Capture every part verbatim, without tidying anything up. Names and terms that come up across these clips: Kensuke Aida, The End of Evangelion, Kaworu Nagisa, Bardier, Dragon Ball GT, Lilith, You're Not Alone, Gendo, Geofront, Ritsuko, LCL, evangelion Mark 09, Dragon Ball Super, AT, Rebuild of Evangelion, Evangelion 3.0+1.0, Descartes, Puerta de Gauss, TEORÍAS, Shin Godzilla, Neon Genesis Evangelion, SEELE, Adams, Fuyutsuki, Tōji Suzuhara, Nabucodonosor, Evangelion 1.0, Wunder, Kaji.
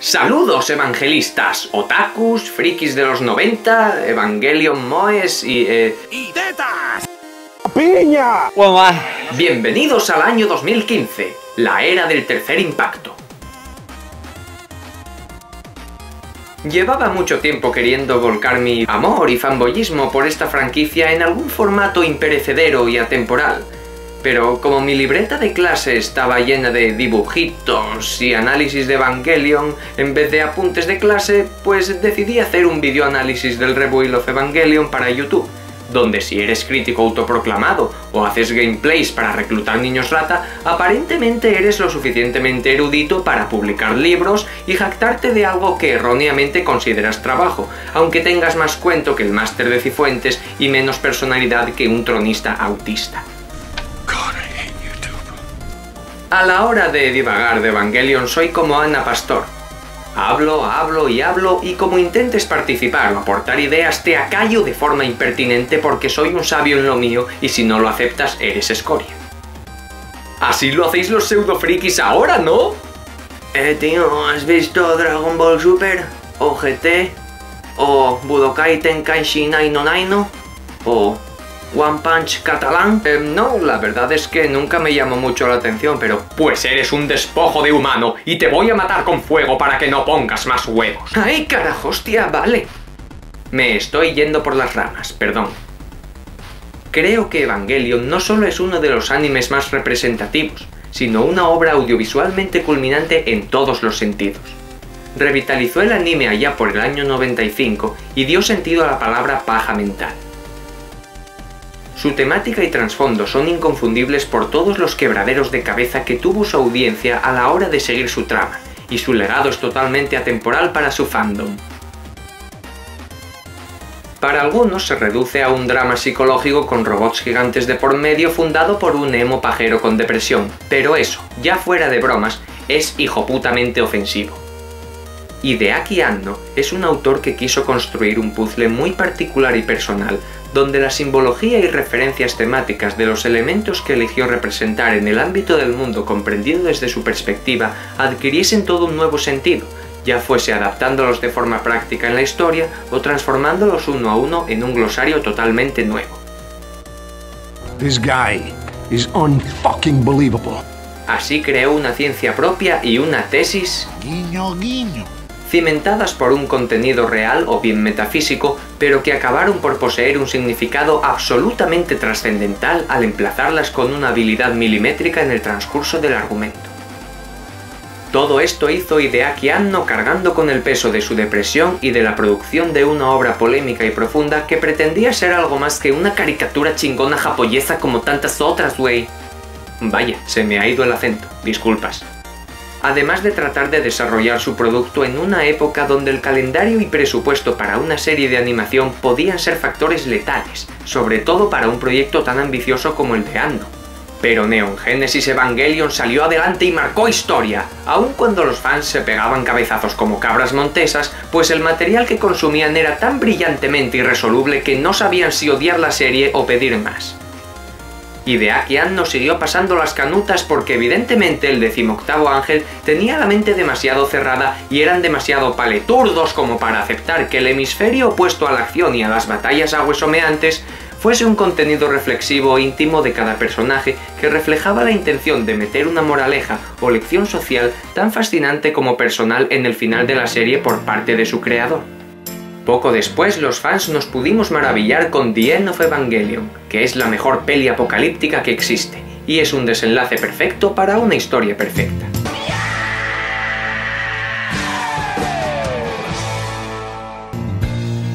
Saludos evangelistas, otakus, frikis de los noventa, Evangelion moes y... Eh... ¡Y tetas! ¡Piña! Bienvenidos al año dos mil quince, la era del tercer impacto. Llevaba mucho tiempo queriendo volcar mi amor y fanboyismo por esta franquicia en algún formato imperecedero y atemporal, pero como mi libreta de clase estaba llena de dibujitos y análisis de Evangelion en vez de apuntes de clase, pues decidí hacer un videoanálisis del Rebuild of Evangelion para YouTube, donde si eres crítico autoproclamado o haces gameplays para reclutar niños rata, aparentemente eres lo suficientemente erudito para publicar libros y jactarte de algo que erróneamente consideras trabajo, aunque tengas más cuento que el máster de Cifuentes y menos personalidad que un tronista autista. A la hora de divagar de Evangelion soy como Ana Pastor. Hablo, hablo y hablo, y como intentes participar o aportar ideas te acallo de forma impertinente porque soy un sabio en lo mío y si no lo aceptas eres escoria. Así lo hacéis los pseudofrikis ahora, ¿no? Eh, tío, ¿has visto Dragon Ball Super? ¿O G T? ¿O Budokai Tenkaichi nueve nueve nueve? ¿O One Punch catalán? Eh, no, la verdad es que nunca me llamó mucho la atención, pero... Pues eres un despojo de humano y te voy a matar con fuego para que no pongas más huevos. ¡Ay, carajo, hostia, vale! Me estoy yendo por las ramas, perdón. Creo que Evangelion no solo es uno de los animes más representativos, sino una obra audiovisualmente culminante en todos los sentidos. Revitalizó el anime allá por el año noventa y cinco y dio sentido a la palabra paja mental. Su temática y trasfondo son inconfundibles por todos los quebraderos de cabeza que tuvo su audiencia a la hora de seguir su trama, y su legado es totalmente atemporal para su fandom. Para algunos se reduce a un drama psicológico con robots gigantes de por medio fundado por un emo pajero con depresión, pero eso, ya fuera de bromas, es hijoputamente ofensivo. Hideaki Anno es un autor que quiso construir un puzzle muy particular y personal, donde la simbología y referencias temáticas de los elementos que eligió representar en el ámbito del mundo comprendido desde su perspectiva adquiriesen todo un nuevo sentido, ya fuese adaptándolos de forma práctica en la historia o transformándolos uno a uno en un glosario totalmente nuevo. This guy is unfucking believable. Así creó una ciencia propia y una tesis... Guiño, guiño. Cimentadas por un contenido real o bien metafísico, pero que acabaron por poseer un significado absolutamente trascendental al emplazarlas con una habilidad milimétrica en el transcurso del argumento. Todo esto hizo Hideaki Anno cargando con el peso de su depresión y de la producción de una obra polémica y profunda que pretendía ser algo más que una caricatura chingona japonesa como tantas otras, güey. Vaya, se me ha ido el acento, disculpas. Además de tratar de desarrollar su producto en una época donde el calendario y presupuesto para una serie de animación podían ser factores letales, sobre todo para un proyecto tan ambicioso como el de Anno. Pero Neon Genesis Evangelion salió adelante y marcó historia, aun cuando los fans se pegaban cabezazos como cabras montesas, pues el material que consumían era tan brillantemente irresoluble que no sabían si odiar la serie o pedir más. Hideaki Anno siguió pasando las canutas porque evidentemente el decimoctavo ángel tenía la mente demasiado cerrada y eran demasiado paleturdos como para aceptar que el hemisferio opuesto a la acción y a las batallas ahuesomeantes fuese un contenido reflexivo e íntimo de cada personaje que reflejaba la intención de meter una moraleja o lección social tan fascinante como personal en el final de la serie por parte de su creador. Poco después, los fans nos pudimos maravillar con The End of Evangelion, que es la mejor peli apocalíptica que existe, y es un desenlace perfecto para una historia perfecta.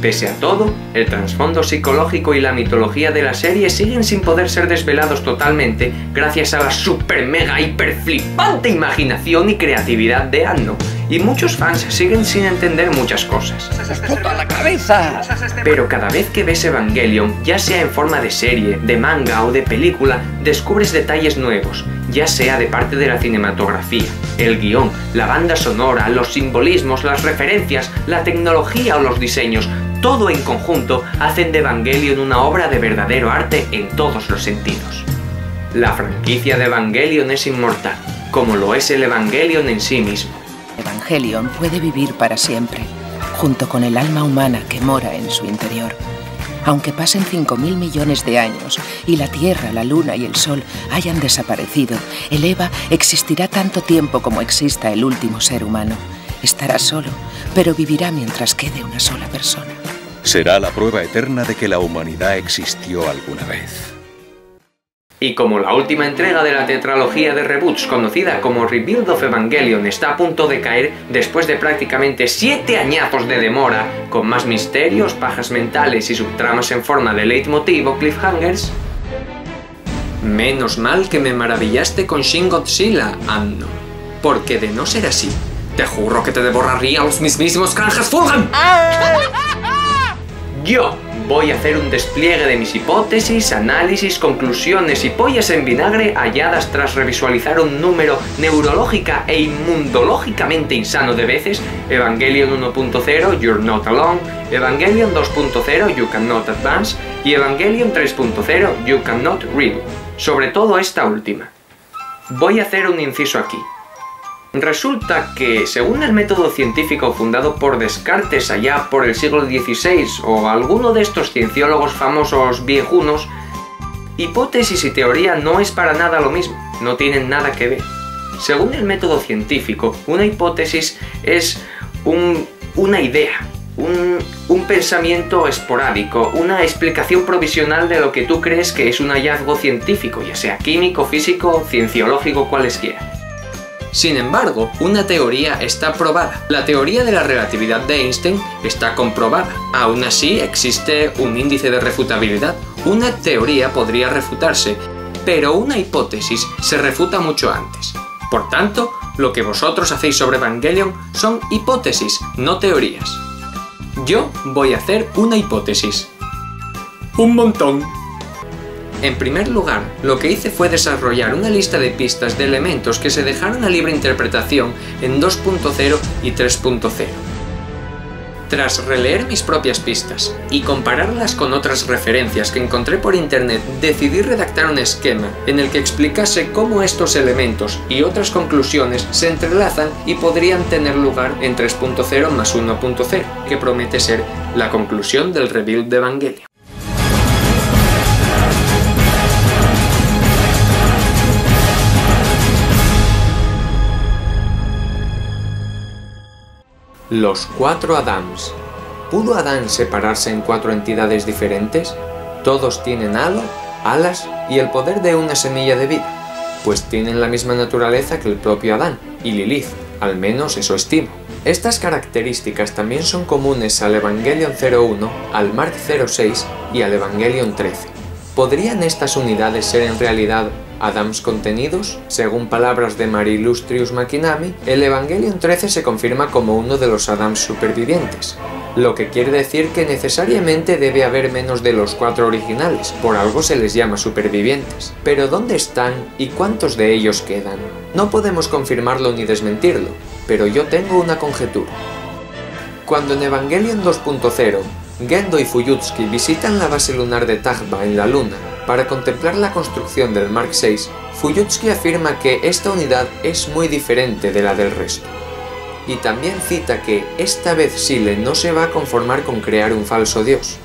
Pese a todo, el trasfondo psicológico y la mitología de la serie siguen sin poder ser desvelados totalmente gracias a la super mega hiper flipante imaginación y creatividad de Anno, y muchos fans siguen sin entender muchas cosas. ¡Explota la cabeza! Pero cada vez que ves Evangelion, ya sea en forma de serie, de manga o de película, descubres detalles nuevos, ya sea de parte de la cinematografía, el guión, la banda sonora, los simbolismos, las referencias, la tecnología o los diseños, todo en conjunto hacen de Evangelion una obra de verdadero arte en todos los sentidos. La franquicia de Evangelion es inmortal, como lo es el Evangelion en sí mismo. Evangelion puede vivir para siempre, junto con el alma humana que mora en su interior. Aunque pasen cinco mil millones de años y la Tierra, la Luna y el Sol hayan desaparecido, el Eva existirá tanto tiempo como exista el último ser humano. Estará solo, pero vivirá mientras quede una sola persona. Será la prueba eterna de que la humanidad existió alguna vez. Y como la última entrega de la tetralogía de reboots, conocida como Rebuild of Evangelion, está a punto de caer después de prácticamente siete añazos de demora, con más misterios, pajas mentales y subtramas en forma de leitmotiv o cliffhangers... Menos mal que me maravillaste con Shin Godzilla, Anno, porque de no ser así, te juro que te devoraría a los mismísimos granjas Fulham. Yo voy a hacer un despliegue de mis hipótesis, análisis, conclusiones y pollas en vinagre halladas tras revisualizar un número neurológica e inmundológicamente insano de veces: Evangelion uno punto cero, You're Not Alone, Evangelion dos punto cero, You Can (not) Advance y Evangelion tres punto cero, You Can (not) Rebuild, sobre todo esta última. Voy a hacer un inciso aquí. Resulta que, según el método científico fundado por Descartes allá por el siglo dieciséis o alguno de estos cienciólogos famosos viejunos, hipótesis y teoría no es para nada lo mismo, no tienen nada que ver. Según el método científico, una hipótesis es un, una idea, un, un pensamiento esporádico, una explicación provisional de lo que tú crees que es un hallazgo científico, ya sea químico, físico, cienciológico, cualesquiera. Sin embargo, una teoría está probada. La teoría de la relatividad de Einstein está comprobada. Aún así, existe un índice de refutabilidad. Una teoría podría refutarse, pero una hipótesis se refuta mucho antes. Por tanto, lo que vosotros hacéis sobre Evangelion son hipótesis, no teorías. Yo voy a hacer una hipótesis. Un montón. En primer lugar, lo que hice fue desarrollar una lista de pistas de elementos que se dejaron a libre interpretación en dos punto cero y tres punto cero. Tras releer mis propias pistas y compararlas con otras referencias que encontré por internet, decidí redactar un esquema en el que explicase cómo estos elementos y otras conclusiones se entrelazan y podrían tener lugar en tres punto cero más uno punto cero, que promete ser la conclusión del Rebuild de Evangelion. Los cuatro Adams. ¿Pudo Adán separarse en cuatro entidades diferentes? Todos tienen halo, alas y el poder de una semilla de vida, pues tienen la misma naturaleza que el propio Adán y Lilith, al menos eso estimo. Estas características también son comunes al Evangelion cero uno, al Mark cero seis y al Evangelion trece. ¿Podrían estas unidades ser en realidad Adams contenidos? Según palabras de Mari Illustrious Makinami, el Evangelion trece se confirma como uno de los Adams supervivientes, lo que quiere decir que necesariamente debe haber menos de los cuatro originales, por algo se les llama supervivientes. Pero ¿dónde están y cuántos de ellos quedan? No podemos confirmarlo ni desmentirlo, pero yo tengo una conjetura. Cuando en Evangelion dos punto cero, Gendo y Fuyutsuki visitan la base lunar de Tagba en la Luna para contemplar la construcción del Mark seis, Fuyutsuki afirma que esta unidad es muy diferente de la del resto. Y también cita que esta vez SEELE no se va a conformar con crear un falso dios.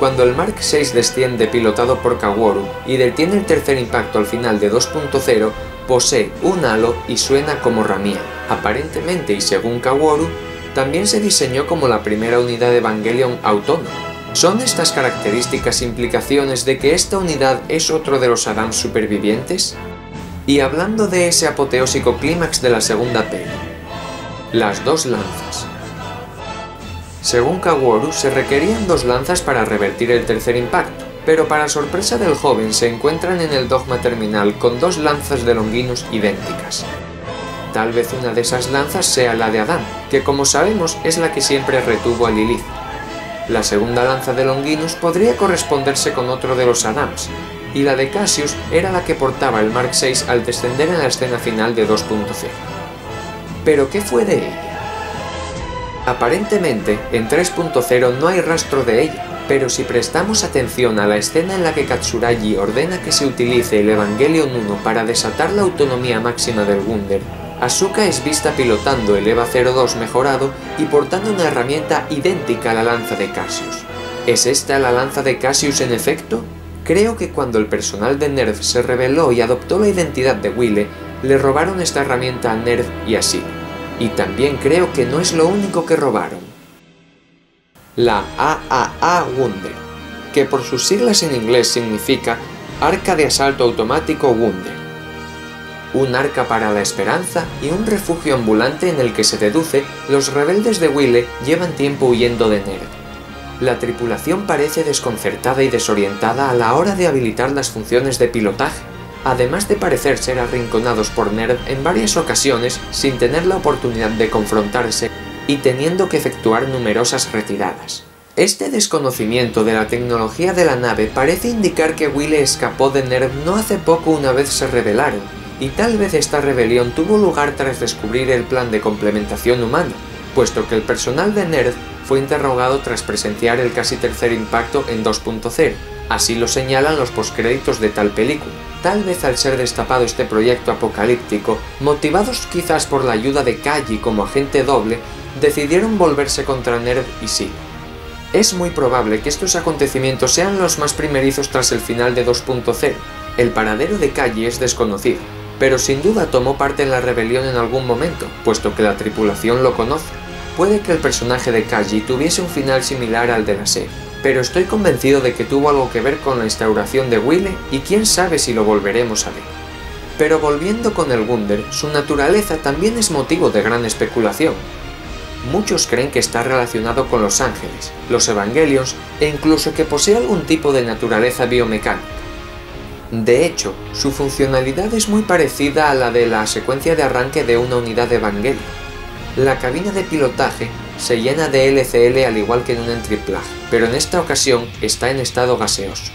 Cuando el Mark seis desciende pilotado por Kaworu y detiene el tercer impacto al final de dos punto cero, posee un halo y suena como ramía. Aparentemente y según Kaworu, también se diseñó como la primera unidad de Evangelion autónoma. ¿Son estas características implicaciones de que esta unidad es otro de los Adams supervivientes? Y hablando de ese apoteósico clímax de la segunda peli, las dos lanzas. Según Kaworu, se requerían dos lanzas para revertir el tercer impacto, pero para sorpresa del joven se encuentran en el Dogma Terminal con dos lanzas de Longinus idénticas. Tal vez una de esas lanzas sea la de Adán, que como sabemos es la que siempre retuvo a Lilith. La segunda lanza de Longinus podría corresponderse con otro de los Adams, y la de Cassius era la que portaba el Mark seis al descender en la escena final de dos punto cero. ¿Pero qué fue de ella? Aparentemente, en tres punto cero no hay rastro de ella, pero si prestamos atención a la escena en la que Katsuragi ordena que se utilice el Evangelion uno para desatar la autonomía máxima del Wunder, Asuka es vista pilotando el EVA cero dos mejorado y portando una herramienta idéntica a la lanza de Cassius. ¿Es esta la lanza de Cassius en efecto? Creo que cuando el personal de NERV se rebeló y adoptó la identidad de Wille, le robaron esta herramienta a NERV y así. Y también creo que no es lo único que robaron. La triple A Wunder, que por sus siglas en inglés significa Arca de Asalto Automático Wunder. Un arca para la esperanza y un refugio ambulante en el que se deduce los rebeldes de Wille llevan tiempo huyendo de NERV. La tripulación parece desconcertada y desorientada a la hora de habilitar las funciones de pilotaje, además de parecer ser arrinconados por NERV en varias ocasiones sin tener la oportunidad de confrontarse y teniendo que efectuar numerosas retiradas. Este desconocimiento de la tecnología de la nave parece indicar que Wille escapó de NERV no hace poco una vez se rebelaron, y tal vez esta rebelión tuvo lugar tras descubrir el plan de complementación humana, puesto que el personal de NERV fue interrogado tras presenciar el casi tercer impacto en dos punto cero, así lo señalan los postcréditos de tal película. Tal vez al ser destapado este proyecto apocalíptico, motivados quizás por la ayuda de Kaji como agente doble, decidieron volverse contra NERV y SEELE. Es muy probable que estos acontecimientos sean los más primerizos tras el final de dos punto cero, el paradero de Kaji es desconocido, pero sin duda tomó parte en la rebelión en algún momento, puesto que la tripulación lo conoce. Puede que el personaje de Kaji tuviese un final similar al de la serie, pero estoy convencido de que tuvo algo que ver con la instauración de Wille y quién sabe si lo volveremos a ver. Pero volviendo con el Wunder, su naturaleza también es motivo de gran especulación. Muchos creen que está relacionado con los ángeles, los evangelions e incluso que posee algún tipo de naturaleza biomecánica. De hecho, su funcionalidad es muy parecida a la de la secuencia de arranque de una unidad de evangelion. La cabina de pilotaje se llena de L C L al igual que en un entriplaje, pero en esta ocasión está en estado gaseoso.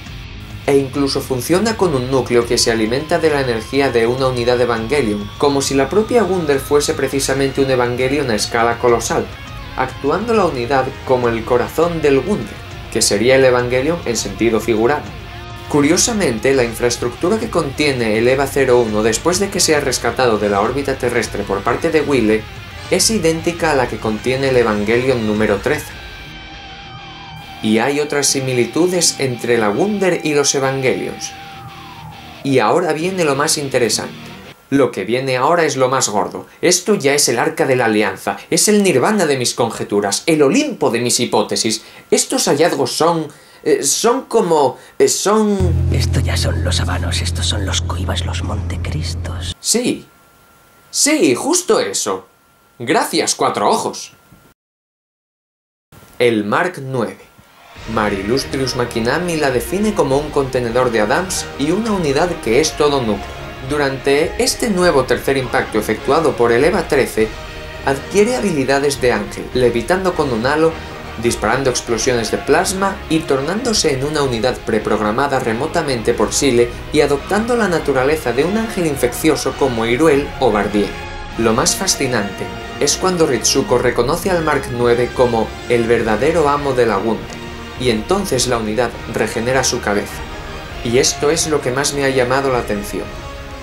E incluso funciona con un núcleo que se alimenta de la energía de una unidad de Evangelion, como si la propia Wunder fuese precisamente un Evangelion a escala colosal, actuando la unidad como el corazón del Wunder, que sería el Evangelion en sentido figurado. Curiosamente, la infraestructura que contiene el EVA cero uno después de que sea rescatado de la órbita terrestre por parte de Wille es idéntica a la que contiene el Evangelion número trece. Y hay otras similitudes entre la Wunder y los Evangelions. Y ahora viene lo más interesante. Lo que viene ahora es lo más gordo. Esto ya es el Arca de la Alianza, es el nirvana de mis conjeturas, el Olimpo de mis hipótesis. Estos hallazgos son... Eh, son como... Eh, son... Esto ya son los habanos, estos son los coibas, los montecristos. Sí. Sí, justo eso. ¡Gracias, cuatro ojos! El Mark nueve. Mari Illustrious Makinami la define como un contenedor de Adams y una unidad que es todo núcleo. Durante este nuevo tercer impacto efectuado por el EVA trece, adquiere habilidades de ángel, levitando con un halo, disparando explosiones de plasma y tornándose en una unidad preprogramada remotamente por SEELE y adoptando la naturaleza de un ángel infeccioso como Iruel o Bardier. Lo más fascinante es cuando Ritsuko reconoce al Mark nueve como el verdadero amo de la Wunder, y entonces la unidad regenera su cabeza. Y esto es lo que más me ha llamado la atención.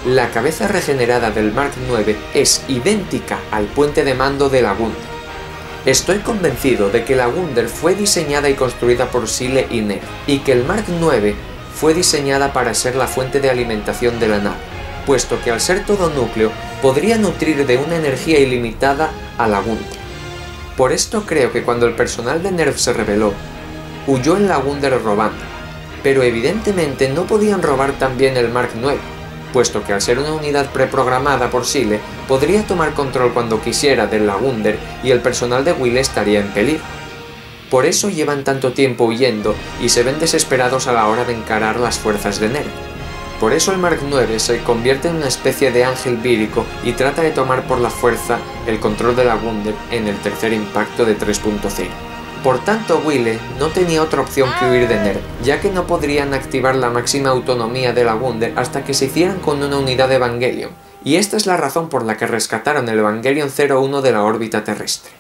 La cabeza regenerada del Mark nueve es idéntica al puente de mando de la Wunder. Estoy convencido de que la Wunder fue diseñada y construida por SEELE y NERV, y que el Mark nueve fue diseñada para ser la fuente de alimentación de la nave, puesto que al ser todo núcleo, podría nutrir de una energía ilimitada a la Wunder. Por esto creo que cuando el personal de NERV se rebeló, huyó en la Wunder robando, pero evidentemente no podían robar también el Mark nueve, puesto que al ser una unidad preprogramada por SEELE, podría tomar control cuando quisiera de la Wunder y el personal de Wille estaría en peligro. Por eso llevan tanto tiempo huyendo y se ven desesperados a la hora de encarar las fuerzas de NERV. Por eso el Mark nueve se convierte en una especie de ángel vírico y trata de tomar por la fuerza el control de la Wunder en el tercer impacto de tres punto cero. Por tanto, Wille no tenía otra opción que huir de NERV, ya que no podrían activar la máxima autonomía de la Wunder hasta que se hicieran con una unidad de Evangelion, y esta es la razón por la que rescataron el Evangelion cero uno de la órbita terrestre.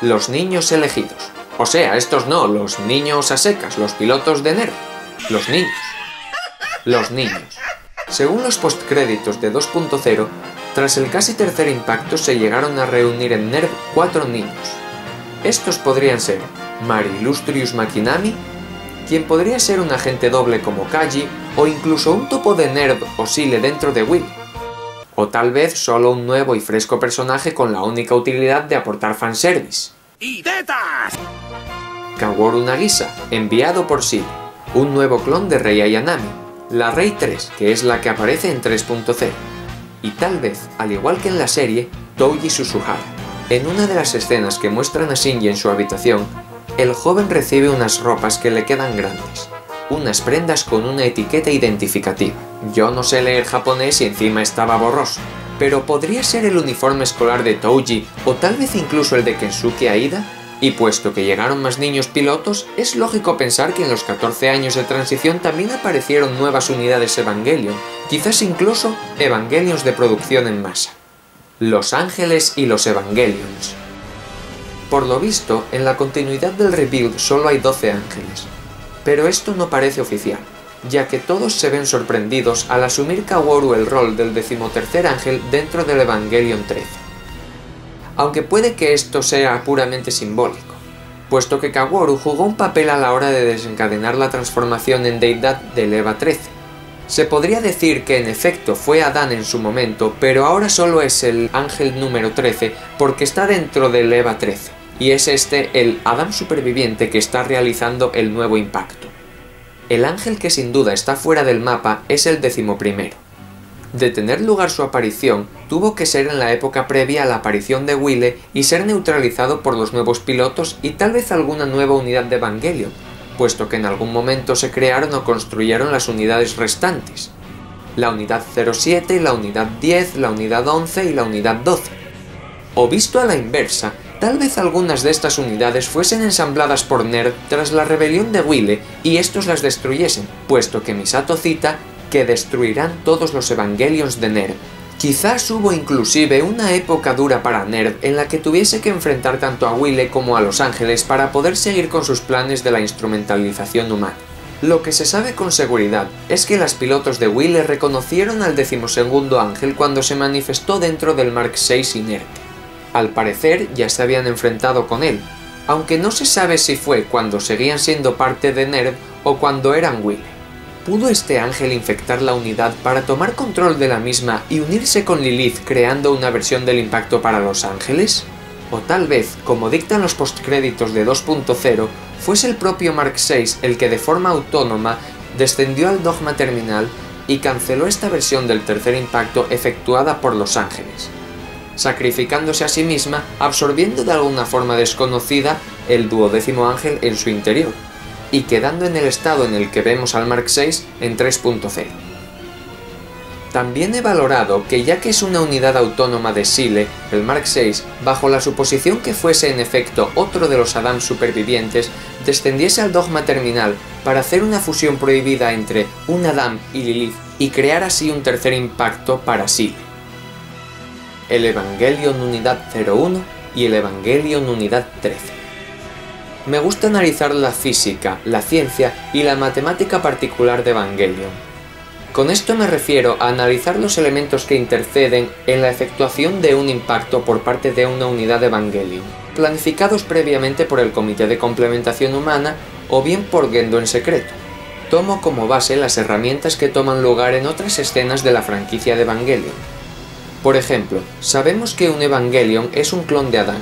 Los niños elegidos. O sea, estos no, los niños a secas, los pilotos de NERV. Los niños. Los niños. Según los postcréditos de dos punto cero, Tras el casi tercer impacto se llegaron a reunir en NERV cuatro niños. Estos podrían ser Mari Illustrious Makinami, quien podría ser un agente doble como Kaji, o incluso un topo de NERV o SEELE dentro de Wille. O tal vez solo un nuevo y fresco personaje con la única utilidad de aportar fanservice. ¡Y tetas! Kaworu Nagisa, enviado por SEELE, un nuevo clon de Rei Ayanami, la Rei tres, que es la que aparece en tres punto cero. Y tal vez, al igual que en la serie, Tōji Suzuhara. En una de las escenas que muestran a Shinji en su habitación, el joven recibe unas ropas que le quedan grandes, unas prendas con una etiqueta identificativa. Yo no sé leer japonés y encima estaba borroso, pero ¿podría ser el uniforme escolar de Tōji o tal vez incluso el de Kensuke Aida? Y puesto que llegaron más niños pilotos, es lógico pensar que en los catorce años de transición también aparecieron nuevas unidades Evangelion, quizás incluso Evangelions de producción en masa. Los Ángeles y los Evangelions. Por lo visto, en la continuidad del Rebuild solo hay doce ángeles, pero esto no parece oficial, ya que todos se ven sorprendidos al asumir Kaworu el rol del decimotercer ángel dentro del Evangelion trece. Aunque puede que esto sea puramente simbólico, puesto que Kaworu jugó un papel a la hora de desencadenar la transformación en deidad del EVA trece. Se podría decir que en efecto fue Adán en su momento, pero ahora solo es el ángel número trece porque está dentro del EVA trece. Y es este el Adán superviviente que está realizando el nuevo impacto. El ángel que sin duda está fuera del mapa es el decimoprimero. De tener lugar su aparición, tuvo que ser en la época previa a la aparición de Wille y ser neutralizado por los nuevos pilotos y tal vez alguna nueva unidad de Evangelion, puesto que en algún momento se crearon o construyeron las unidades restantes. La unidad cero siete, la unidad diez, la unidad once y la unidad doce. O visto a la inversa, tal vez algunas de estas unidades fuesen ensambladas por NERV tras la rebelión de Wille y estos las destruyesen, puesto que Misato cita que destruirán todos los Evangelions de NERV. Quizás hubo inclusive una época dura para NERV en la que tuviese que enfrentar tanto a Wille como a Los Ángeles para poder seguir con sus planes de la instrumentalización humana. Lo que se sabe con seguridad es que las pilotos de Wille reconocieron al decimosegundo ángel cuando se manifestó dentro del Mark seis inerte. Al parecer ya se habían enfrentado con él, aunque no se sabe si fue cuando seguían siendo parte de NERV o cuando eran Wille. ¿Pudo este ángel infectar la unidad para tomar control de la misma y unirse con Lilith creando una versión del impacto para los ángeles? O tal vez, como dictan los postcréditos de dos punto cero, fuese el propio Mark seis el que de forma autónoma descendió al Dogma Terminal y canceló esta versión del tercer impacto efectuada por los ángeles, sacrificándose a sí misma, absorbiendo de alguna forma desconocida el duodécimo ángel en su interior, y quedando en el estado en el que vemos al Mark seis en tres punto cero. También he valorado que ya que es una unidad autónoma de SEELE, el Mark seis, bajo la suposición que fuese en efecto otro de los Adán supervivientes, descendiese al Dogma Terminal para hacer una fusión prohibida entre un Adán y Lilith y crear así un tercer impacto para SEELE. El Evangelion Unidad cero uno y el Evangelion Unidad trece. Me gusta analizar la física, la ciencia y la matemática particular de Evangelion. Con esto me refiero a analizar los elementos que interceden en la efectuación de un impacto por parte de una unidad de Evangelion, planificados previamente por el Comité de Complementación Humana o bien por Gendo en secreto. Tomo como base las herramientas que toman lugar en otras escenas de la franquicia de Evangelion. Por ejemplo, sabemos que un Evangelion es un clon de Adán,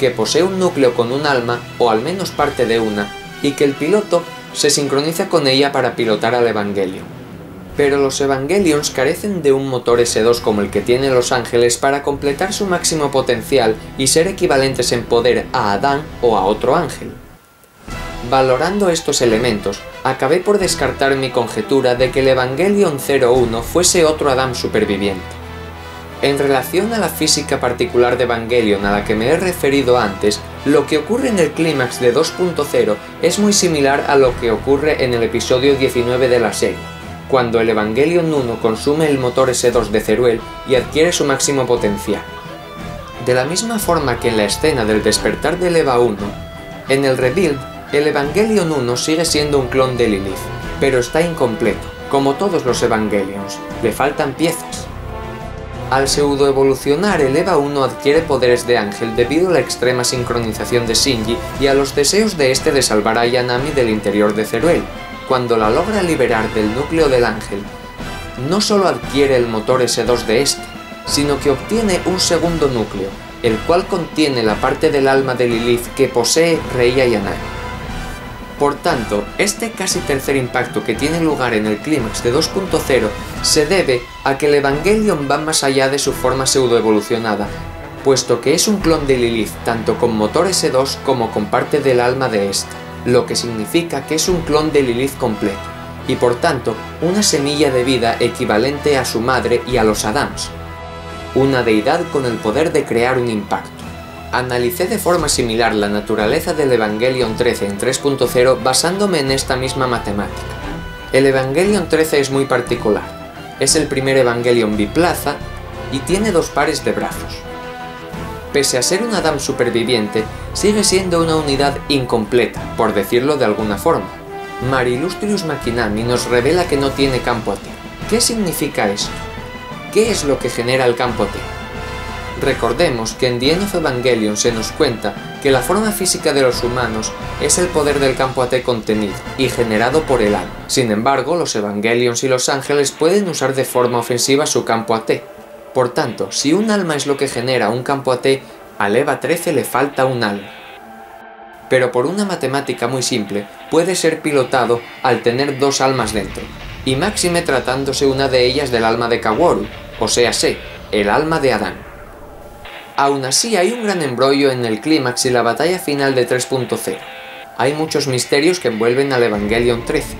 que posee un núcleo con un alma, o al menos parte de una, y que el piloto se sincroniza con ella para pilotar al Evangelion. Pero los Evangelions carecen de un motor ese dos como el que tienen los ángeles para completar su máximo potencial y ser equivalentes en poder a Adán o a otro ángel. Valorando estos elementos, acabé por descartar mi conjetura de que el Evangelion cero uno fuese otro Adán superviviente. En relación a la física particular de Evangelion a la que me he referido antes, lo que ocurre en el clímax de dos punto cero es muy similar a lo que ocurre en el episodio diecinueve de la serie, cuando el Evangelion uno consume el motor ese dos de Zeruel y adquiere su máximo potencial. De la misma forma que en la escena del despertar del EVA uno, en el Rebuild, el Evangelion uno sigue siendo un clon de Lilith, pero está incompleto, como todos los Evangelions, le faltan piezas. Al pseudo-evolucionar el EVA uno adquiere poderes de ángel debido a la extrema sincronización de Shinji y a los deseos de este de salvar a Ayanami del interior de Zeruel. Cuando la logra liberar del núcleo del ángel, no solo adquiere el motor ese dos de este, sino que obtiene un segundo núcleo, el cual contiene la parte del alma de Lilith que posee Rei Ayanami. Por tanto, este casi tercer impacto que tiene lugar en el clímax de dos punto cero se debe a que el Evangelion va más allá de su forma pseudoevolucionada, puesto que es un clon de Lilith tanto con motor ese dos como con parte del alma de esta, lo que significa que es un clon de Lilith completo, y por tanto, una semilla de vida equivalente a su madre y a los Adams. Una deidad con el poder de crear un impacto. Analicé de forma similar la naturaleza del Evangelion trece en tres punto cero basándome en esta misma matemática. El Evangelion trece es muy particular. Es el primer Evangelion biplaza y tiene dos pares de brazos. Pese a ser un Adam superviviente, sigue siendo una unidad incompleta, por decirlo de alguna forma. Mari Illustrious Makinami nos revela que no tiene campo A T. ¿Qué significa esto? ¿Qué es lo que genera el campo A T? Recordemos que en The End of Evangelion se nos cuenta que la forma física de los humanos es el poder del campo A T contenido y generado por el alma. Sin embargo, los Evangelions y los ángeles pueden usar de forma ofensiva su campo A T. Por tanto, si un alma es lo que genera un campo A T, al EVA trece le falta un alma. Pero por una matemática muy simple, puede ser pilotado al tener dos almas dentro, y máxime tratándose una de ellas del alma de Kaworu, o sea, sé, el alma de Adán. Aún así, hay un gran embrollo en el clímax y la batalla final de tres punto cero. Hay muchos misterios que envuelven al Evangelion trece.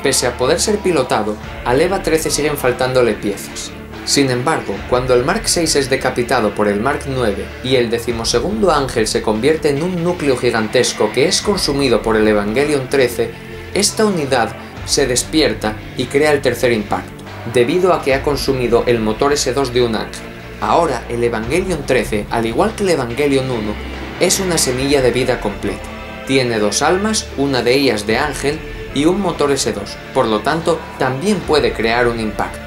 Pese a poder ser pilotado, al EVA trece siguen faltándole piezas. Sin embargo, cuando el Mark seis es decapitado por el Mark nueve y el decimosegundo ángel se convierte en un núcleo gigantesco que es consumido por el Evangelion trece, esta unidad se despierta y crea el tercer impacto, debido a que ha consumido el motor ese dos de un ángel. Ahora, el Evangelion trece, al igual que el Evangelion uno, es una semilla de vida completa. Tiene dos almas, una de ellas de ángel, y un motor ese dos, por lo tanto, también puede crear un impacto.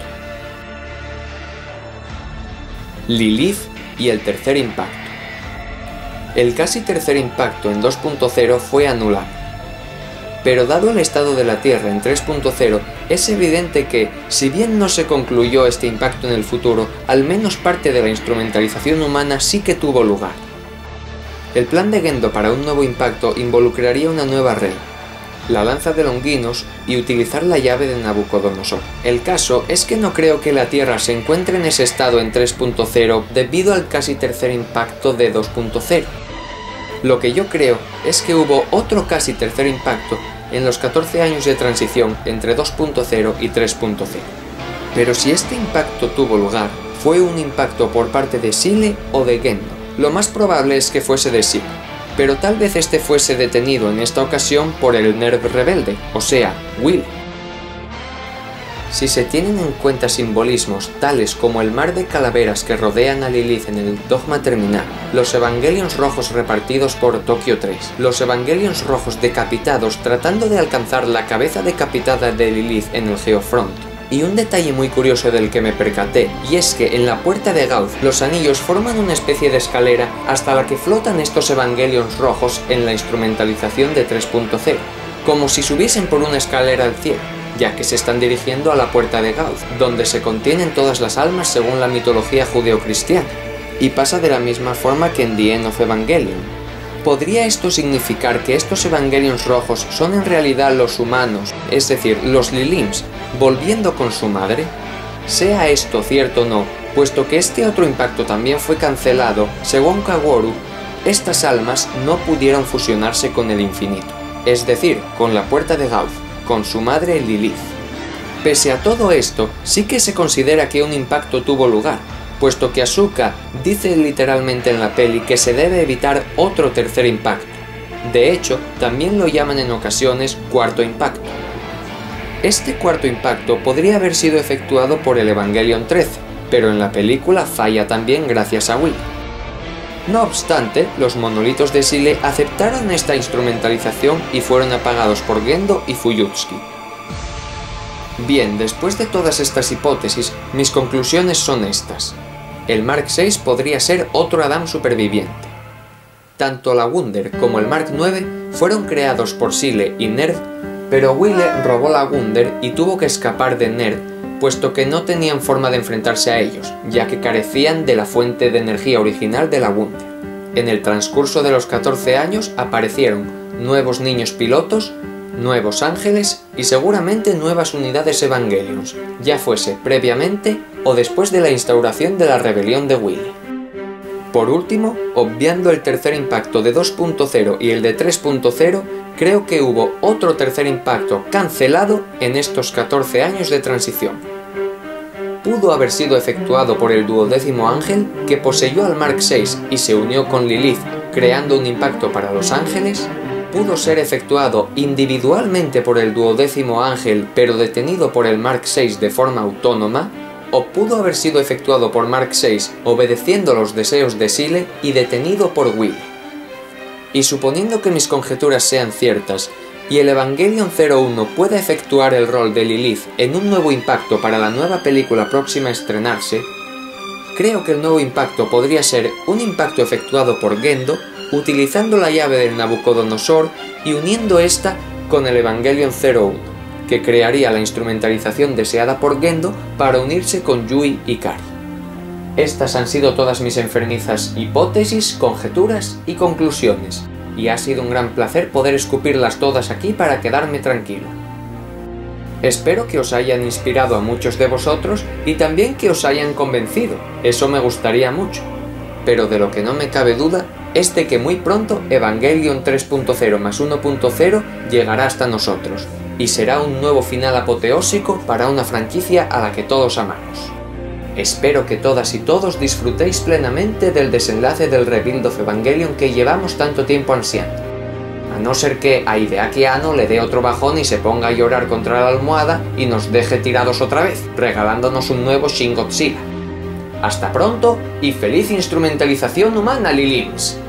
Lilith y el tercer impacto. El casi tercer impacto en dos punto cero fue anulado, pero dado el estado de la Tierra en tres punto cero, es evidente que, si bien no se concluyó este impacto en el futuro, al menos parte de la instrumentalización humana sí que tuvo lugar. El plan de Gendo para un nuevo impacto involucraría una nueva red, la lanza de Longinos y utilizar la llave de Nabucodonosor. El caso es que no creo que la Tierra se encuentre en ese estado en tres punto cero debido al casi tercer impacto de dos punto cero. Lo que yo creo es que hubo otro casi tercer impacto en los catorce años de transición entre dos punto cero y tres punto cero. Pero si este impacto tuvo lugar, fue un impacto por parte de SEELE o de Gendo. Lo más probable es que fuese de SEELE. Pero tal vez este fuese detenido en esta ocasión por el NERV rebelde, o sea, Wille. Si se tienen en cuenta simbolismos tales como el mar de calaveras que rodean a Lilith en el Dogma Terminal, los Evangelions rojos repartidos por Tokio tres, los Evangelions rojos decapitados tratando de alcanzar la cabeza decapitada de Lilith en el Geofront, y un detalle muy curioso del que me percaté, y es que en la Puerta de Gauss los anillos forman una especie de escalera hasta la que flotan estos Evangelions rojos en la instrumentalización de tres punto cero, como si subiesen por una escalera al cielo, ya que se están dirigiendo a la Puerta de Gauss, donde se contienen todas las almas según la mitología judeocristiana, y pasa de la misma forma que en The End of Evangelion. ¿Podría esto significar que estos Evangelions rojos son en realidad los humanos, es decir, los Lilims, volviendo con su madre? Sea esto cierto o no, puesto que este otro impacto también fue cancelado, según Kaworu, estas almas no pudieron fusionarse con el infinito, es decir, con la Puerta de Gauss, con su madre Lilith. Pese a todo esto, sí que se considera que un impacto tuvo lugar, puesto que Asuka dice literalmente en la peli que se debe evitar otro tercer impacto. De hecho, también lo llaman en ocasiones cuarto impacto. Este cuarto impacto podría haber sido efectuado por el Evangelion trece, pero en la película falla también gracias a Wille. No obstante, los monolitos de SEELE aceptaron esta instrumentalización y fueron apagados por Gendo y Fuyutsuki. Bien, después de todas estas hipótesis, mis conclusiones son estas. El Mark seis podría ser otro Adán superviviente. Tanto la Wunder como el Mark nueve fueron creados por SEELE y NERV, pero Wille robó la Wunder y tuvo que escapar de NERV, puesto que no tenían forma de enfrentarse a ellos, ya que carecían de la fuente de energía original de la Wunder. En el transcurso de los catorce años aparecieron nuevos niños pilotos, nuevos ángeles y seguramente nuevas unidades Evangelions, ya fuese previamente o después de la instauración de la rebelión de Wille. Por último, obviando el tercer impacto de dos punto cero y el de tres punto cero, creo que hubo otro tercer impacto cancelado en estos catorce años de transición. Pudo haber sido efectuado por el duodécimo ángel que poseyó al Mark seis y se unió con Lilith creando un impacto para los ángeles. Pudo ser efectuado individualmente por el duodécimo ángel pero detenido por el Mark seis de forma autónoma, o pudo haber sido efectuado por Mark seis obedeciendo los deseos de SEELE y detenido por Wille. Y suponiendo que mis conjeturas sean ciertas, y el Evangelion cero uno pueda efectuar el rol de Lilith en un nuevo impacto para la nueva película próxima a estrenarse, creo que el nuevo impacto podría ser un impacto efectuado por Gendo, utilizando la llave del Nabucodonosor y uniendo esta con el Evangelion cero uno, que crearía la instrumentalización deseada por Gendo para unirse con Yui y Kaji. Estas han sido todas mis enfermizas hipótesis, conjeturas y conclusiones, y ha sido un gran placer poder escupirlas todas aquí para quedarme tranquilo. Espero que os hayan inspirado a muchos de vosotros y también que os hayan convencido, eso me gustaría mucho. Pero de lo que no me cabe duda es de que muy pronto Evangelion tres punto cero más uno punto cero llegará hasta nosotros, y será un nuevo final apoteósico para una franquicia a la que todos amamos. Espero que todas y todos disfrutéis plenamente del desenlace del Rebuild of Evangelion que llevamos tanto tiempo ansiando. A no ser que a Hideaki Anno le dé otro bajón y se ponga a llorar contra la almohada y nos deje tirados otra vez, regalándonos un nuevo Shin Godzilla. Hasta pronto y feliz instrumentalización humana, Lilims.